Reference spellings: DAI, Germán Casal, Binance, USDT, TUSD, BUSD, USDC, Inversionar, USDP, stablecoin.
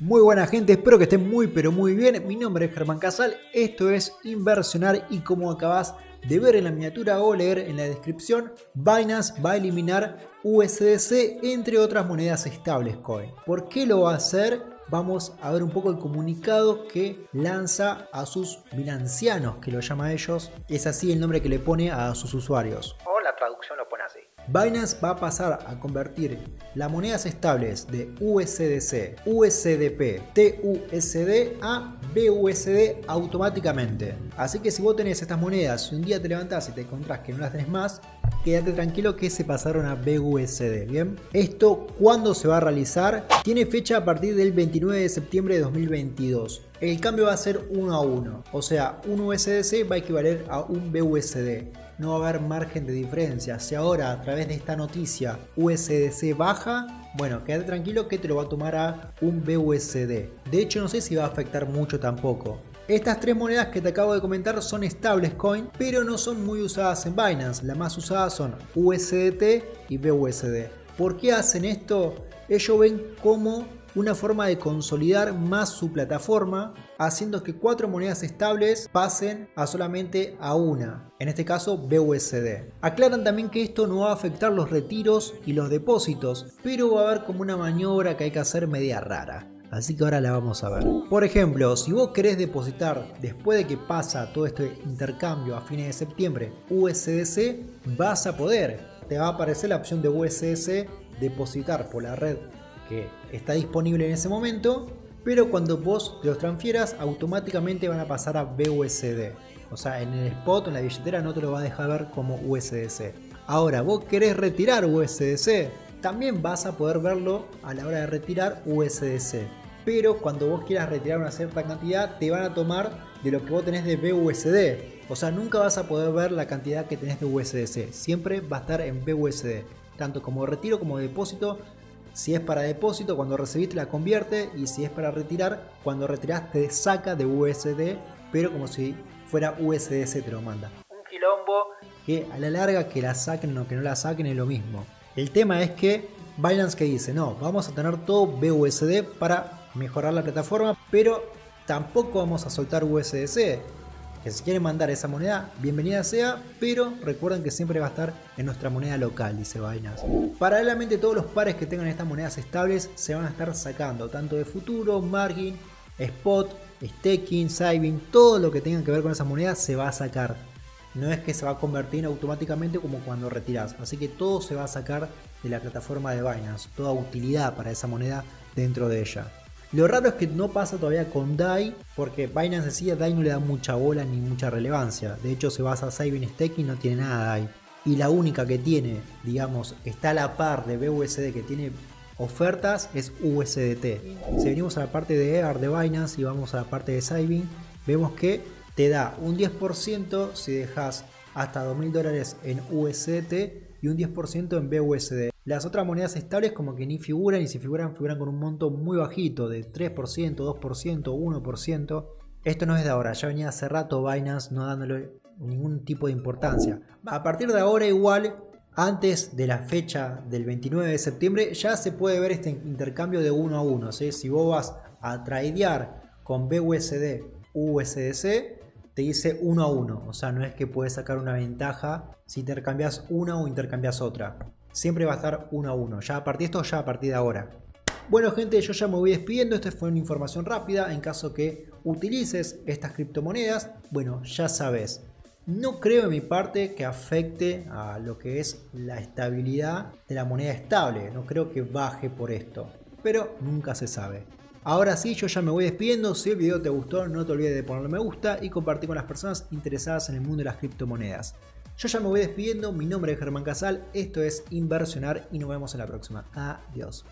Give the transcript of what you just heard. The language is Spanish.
Muy buena gente, espero que estén muy pero muy bien. Mi nombre es Germán Casal, esto es Inversionar y como acabas de ver en la miniatura o leer en la descripción, Binance va a eliminar USDC entre otras monedas stablecoin. ¿Por qué lo va a hacer? Vamos a ver un poco el comunicado que lanza a sus binancianos, que lo llama a ellos, es así el nombre que le pone a sus usuarios. O la traducción lo pone así. Binance va a pasar a convertir las monedas estables de USDC, USDP, TUSD a BUSD automáticamente. Así que si vos tenés estas monedas, si un día te levantás y te encontrás que no las tenés más, quédate tranquilo que se pasaron a BUSD, ¿bien? ¿Esto cuándo se va a realizar? Tiene fecha a partir del 29 de septiembre de 2022. El cambio va a ser 1 a 1, o sea, un USDC va a equivaler a un BUSD. No va a haber margen de diferencia. Si ahora a través de esta noticia USDC baja, bueno, quédate tranquilo que te lo va a tomar a un BUSD. De hecho, no sé si va a afectar mucho tampoco. Estas tres monedas que te acabo de comentar son stablecoin, pero no son muy usadas en Binance. Las más usadas son USDT y BUSD. ¿Por qué hacen esto? Ellos ven cómo una forma de consolidar más su plataforma, haciendo que 4 monedas estables pasen a solamente a una, en este caso BUSD. Aclaran también que esto no va a afectar los retiros y los depósitos, pero va a haber como una maniobra que hay que hacer media rara. Así que ahora la vamos a ver. Por ejemplo, si vos querés depositar después de que pasa todo este intercambio a fines de septiembre USDC, vas a poder. Te va a aparecer la opción de USDC depositar por la red que está disponible en ese momento, pero cuando vos te los transfieras automáticamente van a pasar a BUSD. O sea, en el spot, en la billetera, no te lo va a dejar ver como USDC. Ahora, vos querés retirar USDC, también vas a poder verlo a la hora de retirar USDC, pero cuando vos quieras retirar una cierta cantidad te van a tomar de lo que vos tenés de BUSD. O sea, nunca vas a poder ver la cantidad que tenés de USDC, siempre va a estar en BUSD, tanto como retiro como depósito. Si es para depósito, cuando recibís te la convierte, y si es para retirar, cuando retirás te saca de USD, pero como si fuera USDC te lo manda. Un quilombo que a la larga, que la saquen o que no la saquen es lo mismo. El tema es que Binance que dice, no, vamos a tener todo BUSD para mejorar la plataforma, pero tampoco vamos a soltar USDC. Que si quieren mandar esa moneda, bienvenida sea, pero recuerden que siempre va a estar en nuestra moneda local, dice Binance. Paralelamente, todos los pares que tengan estas monedas estables se van a estar sacando, tanto de futuro, margin, spot, staking, saving, todo lo que tengan que ver con esas monedas se va a sacar. No es que se va a convertir automáticamente como cuando retiras, así que todo se va a sacar de la plataforma de Binance, toda utilidad para esa moneda dentro de ella. Lo raro es que no pasa todavía con DAI, porque Binance decía DAI no le da mucha bola ni mucha relevancia. De hecho, se basa a Saving Staking, no tiene nada DAI. Y la única que tiene, digamos, está a la par de BUSD que tiene ofertas es USDT. Si venimos a la parte de EAR de Binance y vamos a la parte de Saving, vemos que te da un 10% si dejas hasta $2000 en USDT y un 10% en BUSD. Las otras monedas estables como que ni figuran, y si figuran, figuran con un monto muy bajito de 3%, 2%, 1%. Esto no es de ahora, ya venía hace rato Binance no dándole ningún tipo de importancia. A partir de ahora igual, antes de la fecha del 29 de septiembre, ya se puede ver este intercambio de 1 a 1. ¿Sí? Si vos vas a tradear con BUSD, USDC, te dice 1 a 1. O sea, no es que puedes sacar una ventaja si intercambias una o intercambias otra. Siempre va a estar 1 a 1, ya a partir de esto, ya a partir de ahora. Bueno gente, yo ya me voy despidiendo, esta fue una información rápida. En caso que utilices estas criptomonedas, bueno, ya sabes. No creo en mi parte que afecte a lo que es la estabilidad de la moneda estable. No creo que baje por esto, pero nunca se sabe. Ahora sí, yo ya me voy despidiendo. Si el video te gustó, no te olvides de ponerle me gusta y compartir con las personas interesadas en el mundo de las criptomonedas. Yo ya me voy despidiendo, mi nombre es Germán Casal, esto es Inversionar y nos vemos en la próxima. Adiós.